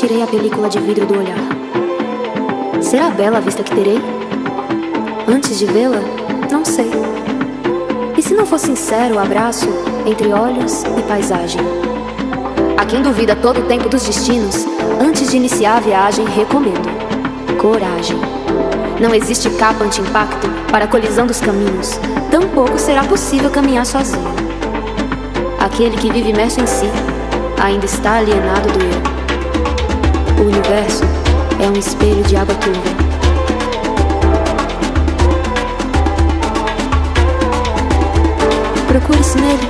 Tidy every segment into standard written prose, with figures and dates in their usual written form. tirei a película de vidro do olhar. Será bela a vista que terei? Antes de vê-la, não sei. E se não for sincero o abraço entre olhos e paisagem? A quem duvida todo o tempo dos destinos, antes de iniciar a viagem, recomendo coragem. Não existe capa anti-impacto para a colisão dos caminhos. Tampouco será possível caminhar sozinho. Aquele que vive imerso em si ainda está alienado do eu. O universo é um espelho de água turva. Procure-se nele.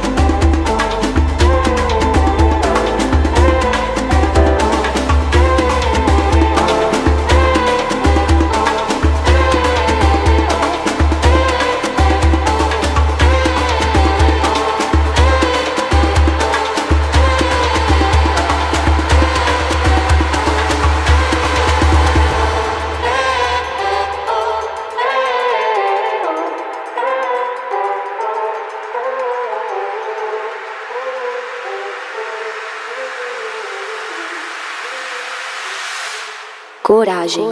Coragem.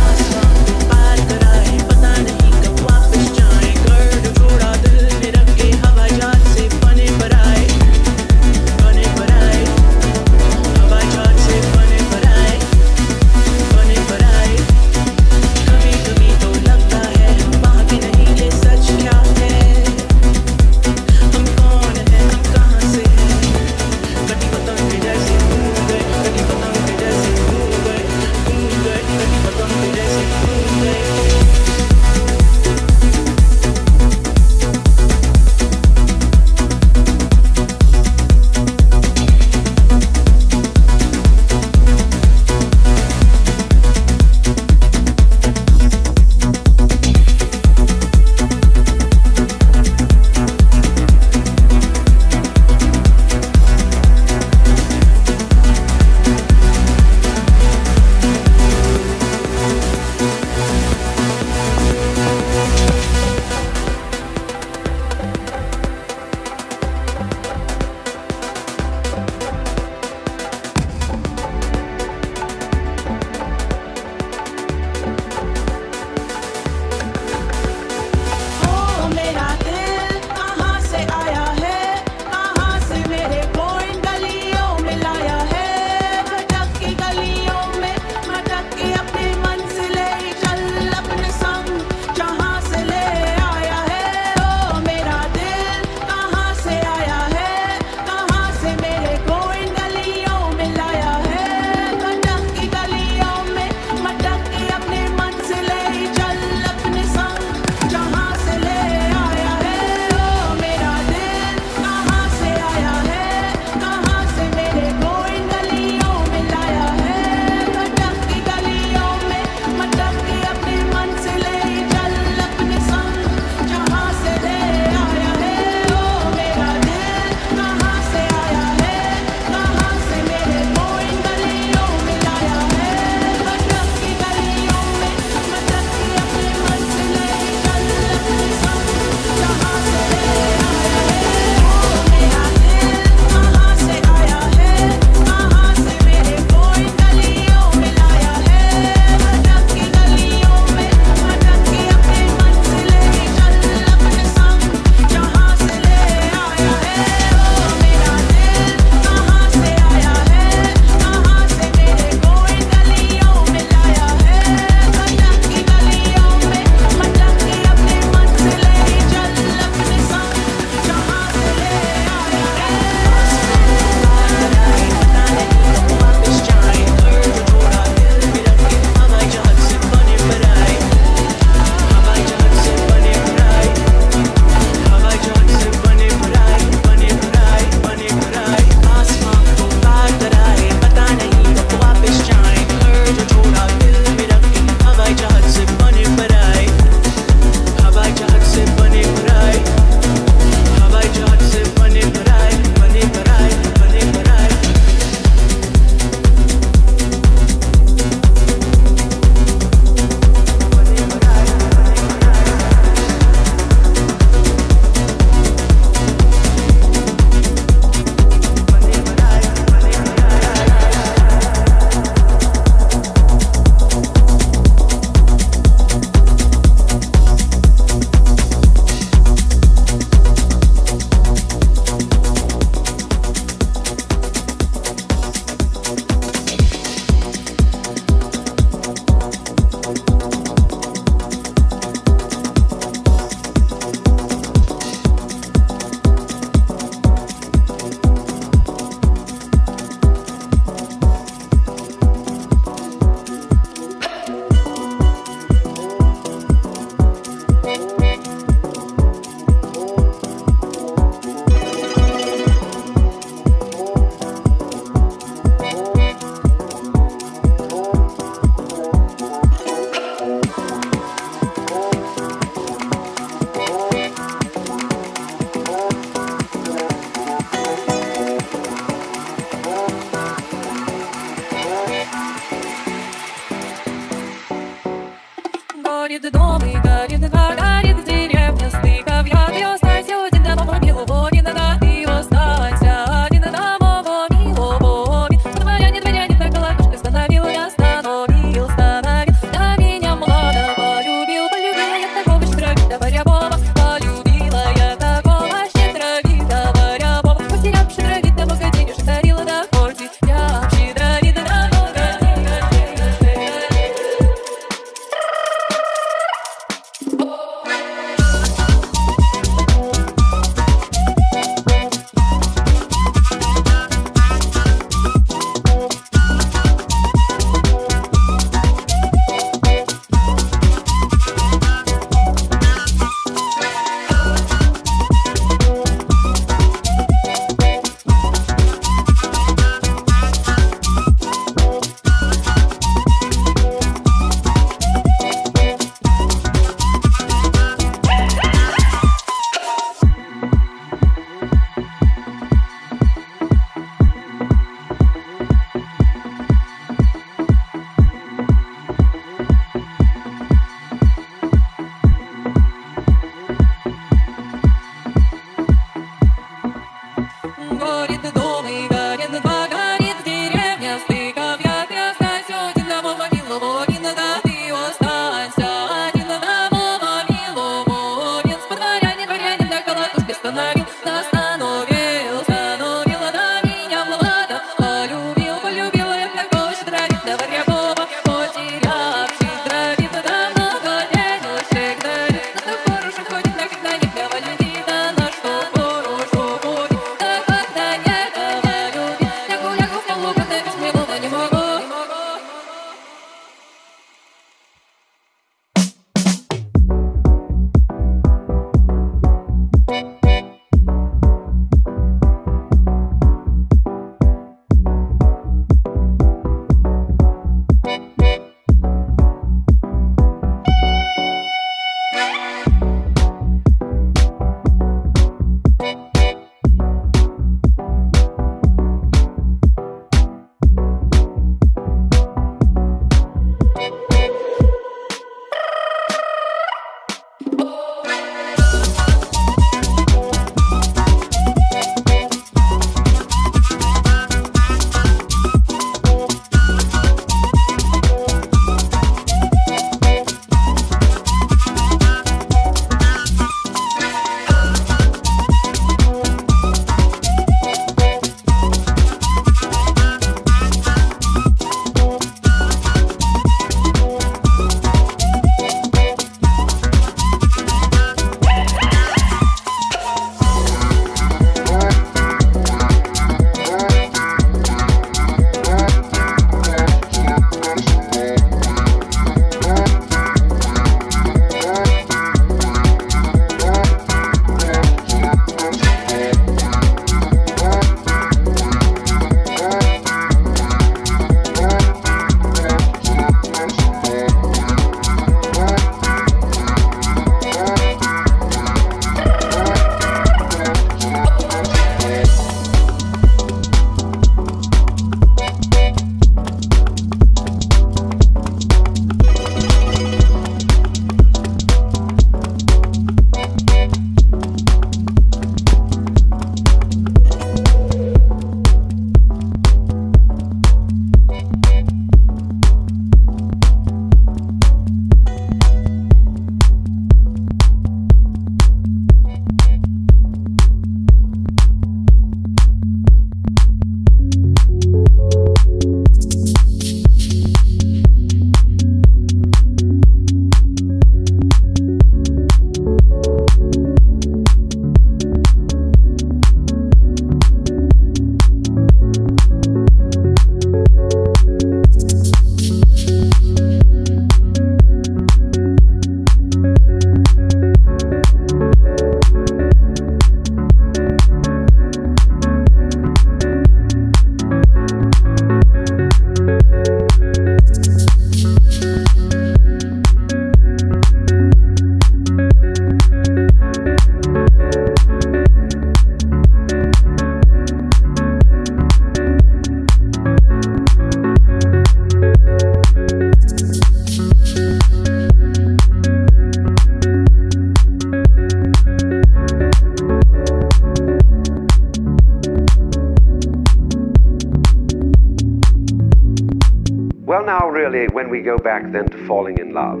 Well, now really, when we go back then to falling in love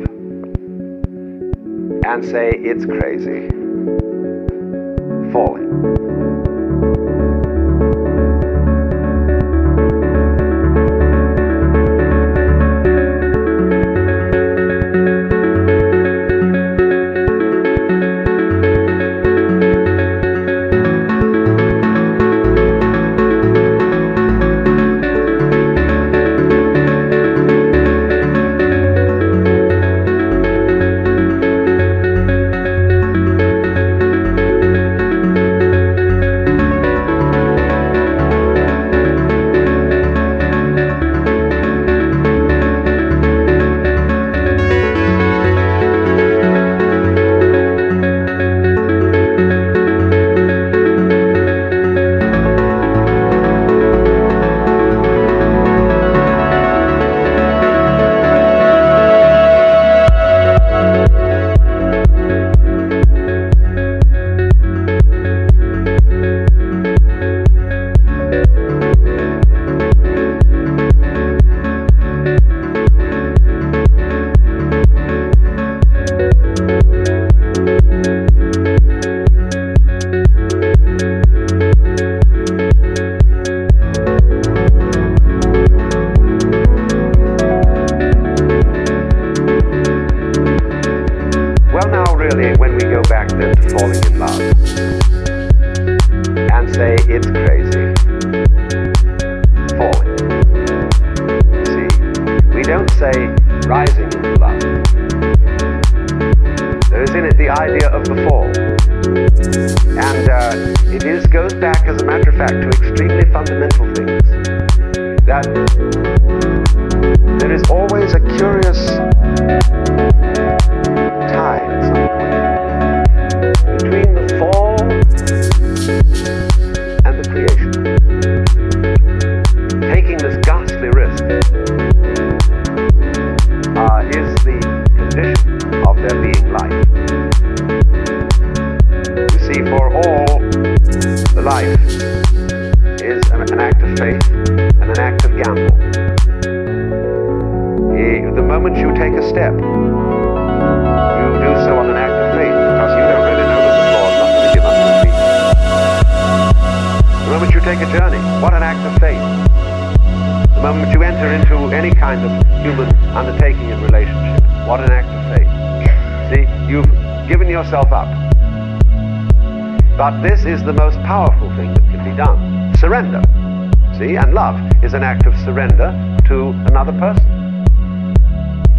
and say it's crazy, falling. Rising in love. There is in it the idea of the fall. And goes back, as a matter of fact, to extremely fundamental things. That there is always a curious tie at some point between the fall and the creation. Taking this ghastly risk is the condition of there being life. You see, for all, the life is an act of faith and an act of gamble. The moment you take a step, you do so on an act of faith, because you don't really know that the Lord is not going to give up your feet. The moment you take a journey, what an act of faith. The moment you enter into any kind of human undertaking and relationship, what an act of faith. See, you've given yourself up. But this is the most powerful thing that can be done. Surrender. See, and love is an act of surrender to another person.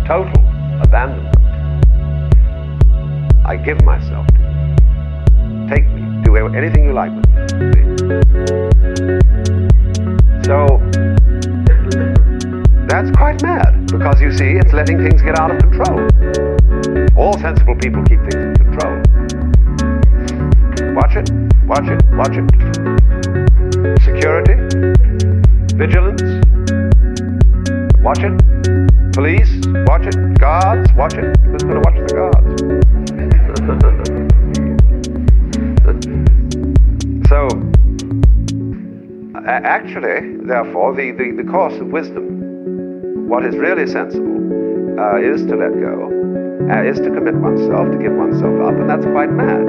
Total abandonment. I give myself to you. Take me. Do anything you like with me. See? So, that's quite mad, because you see, it's letting things get out of control. All sensible people keep things in control. Watch it, watch it, watch it. Security, vigilance, watch it. Police, watch it. Guards, watch it. Who's going to watch the guards? So, actually, therefore, the course of wisdom, what is really sensible, is to let go, is to commit oneself, to give oneself up, and that's quite mad.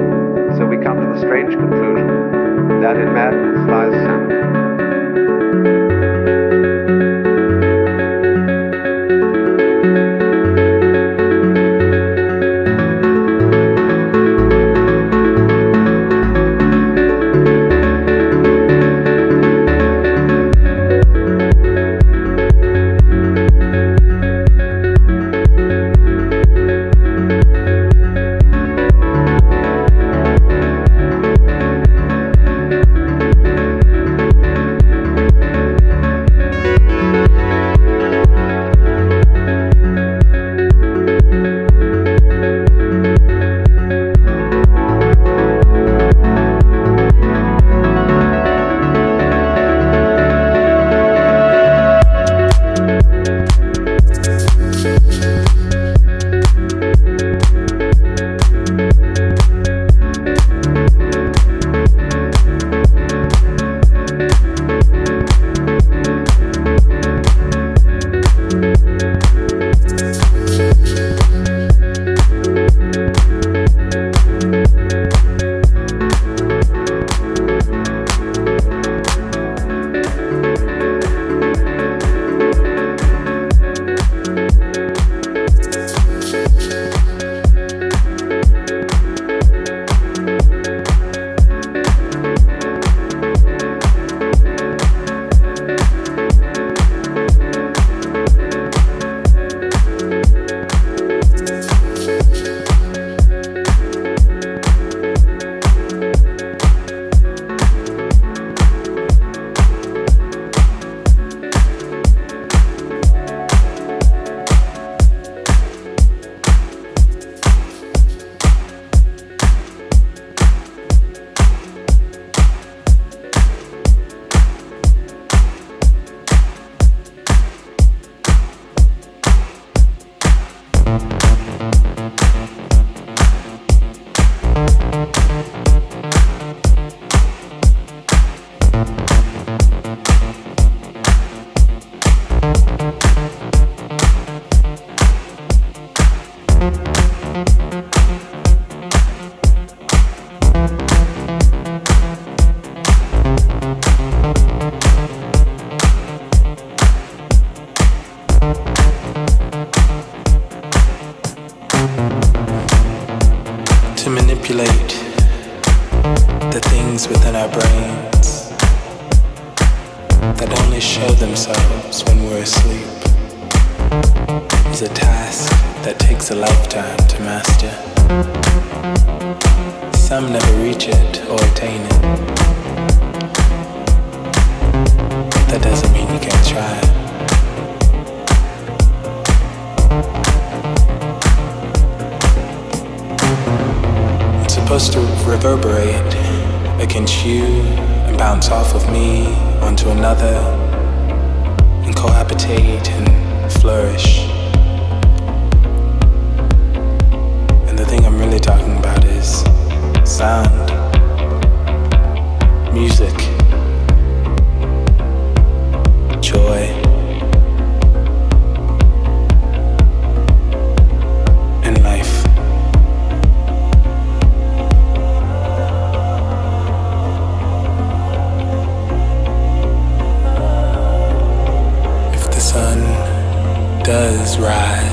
So we come to the strange conclusion that in madness lies sanity. Some never reach it or attain it. But that doesn't mean you can't try. It's supposed to reverberate against you and bounce off of me onto another and cohabitate and flourish. And the thing I'm really talking about is sound, music, joy, and life. If the sun does rise,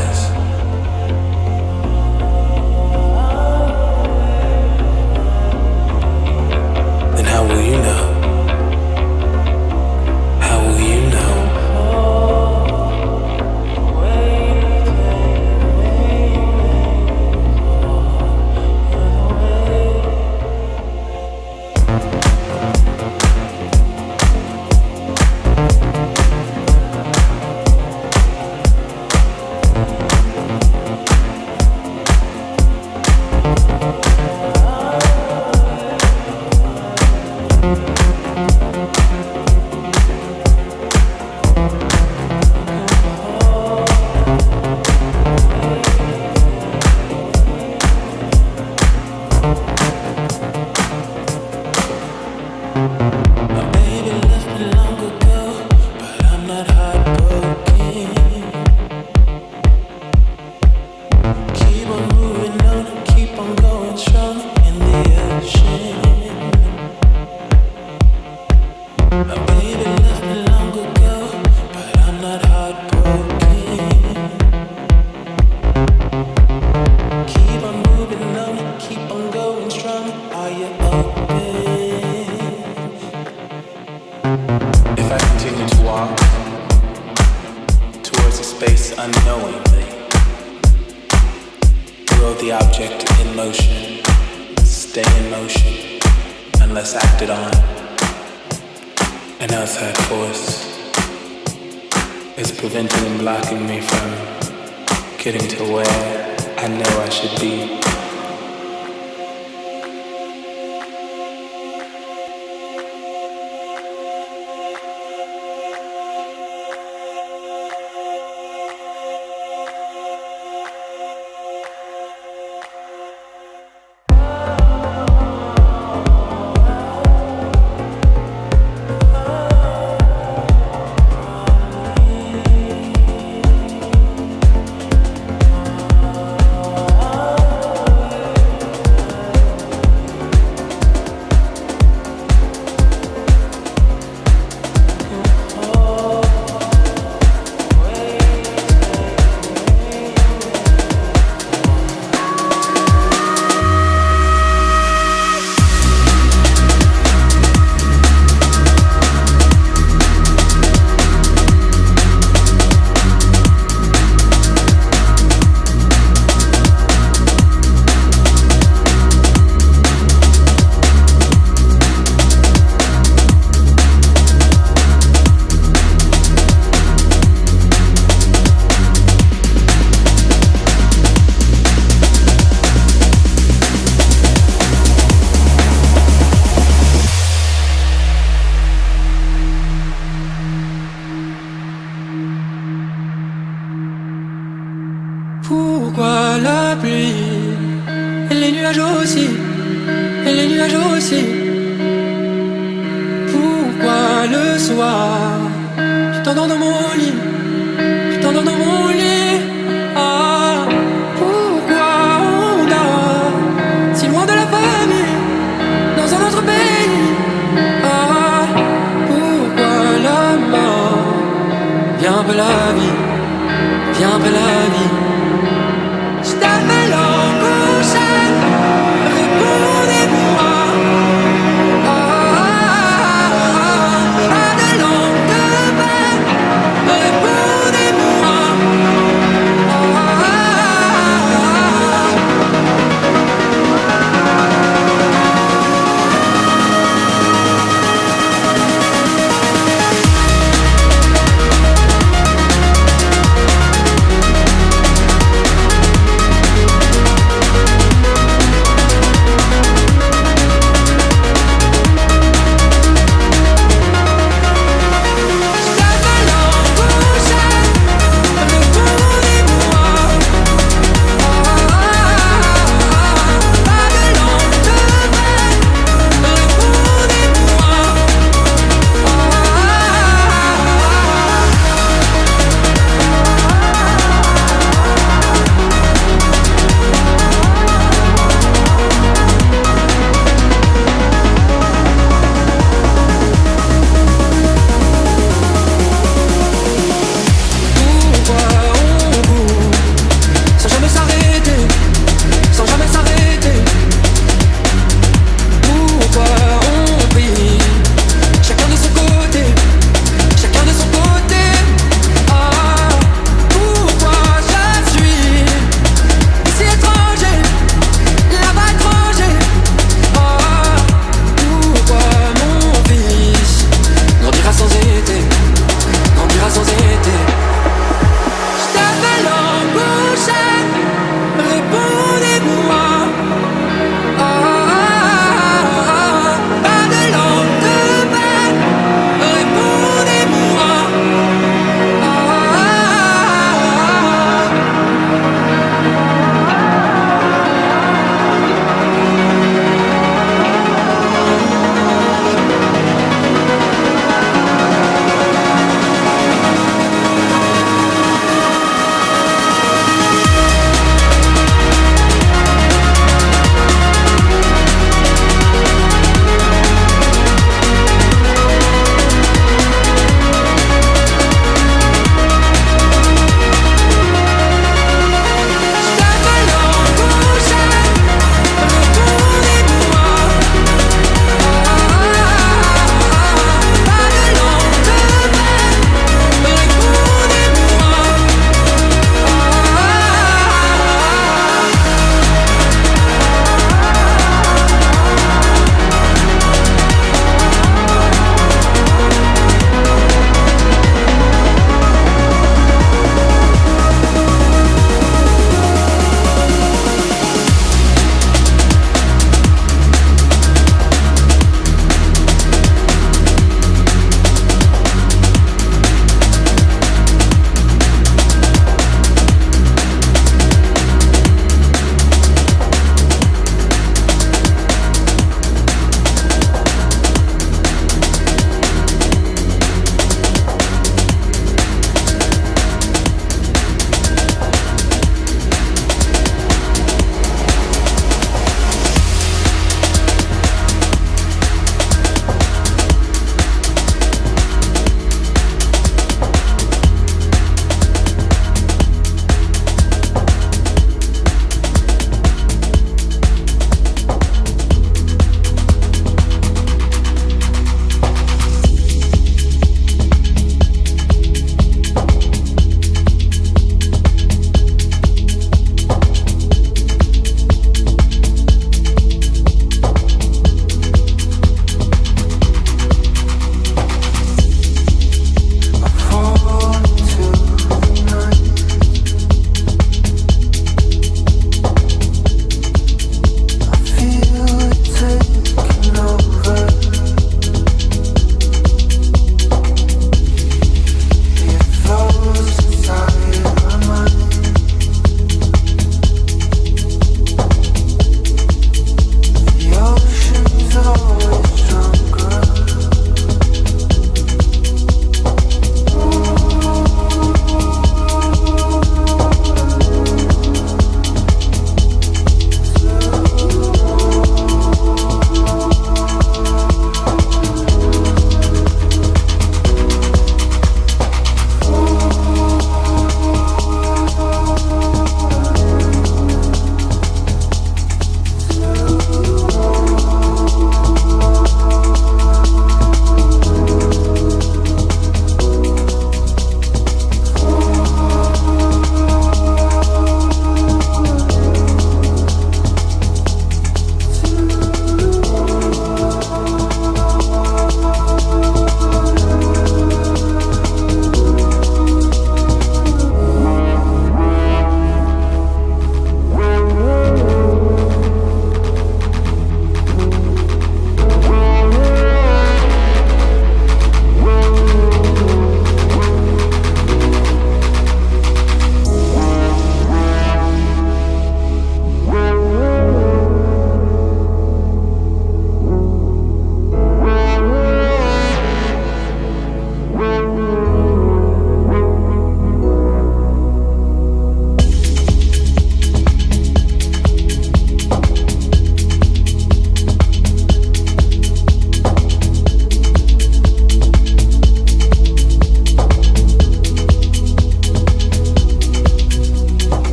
viens un peu la vie.